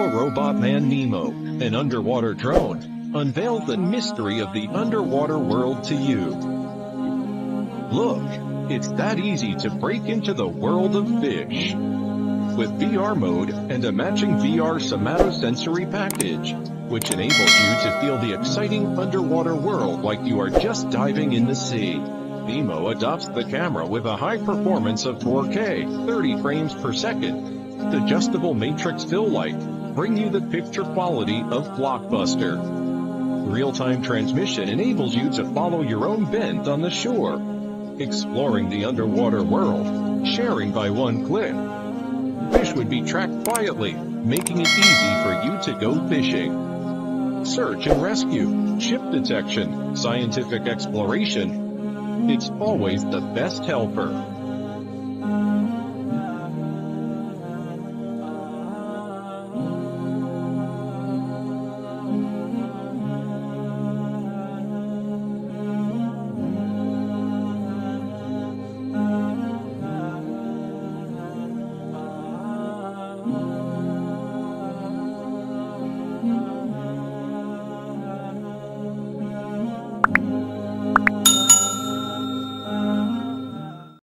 Aqua Robot Man Nemo, an underwater drone, unveiled the mystery of the underwater world to you. Look, it's that easy to break into the world of fish. With VR mode and a matching VR somatosensory package, which enables you to feel the exciting underwater world like you are just diving in the sea. Nemo adopts the camera with a high performance of 4K, 30 frames per second. The adjustable matrix fill light bring you the picture quality of Blockbuster. Real-time transmission enables you to follow your own bent on the shore, exploring the underwater world, sharing by one click. Fish would be tracked quietly, making it easy for you to go fishing. Search and rescue, ship detection, scientific exploration. It's always the best helper.